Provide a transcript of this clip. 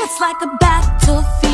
It's like a battlefield.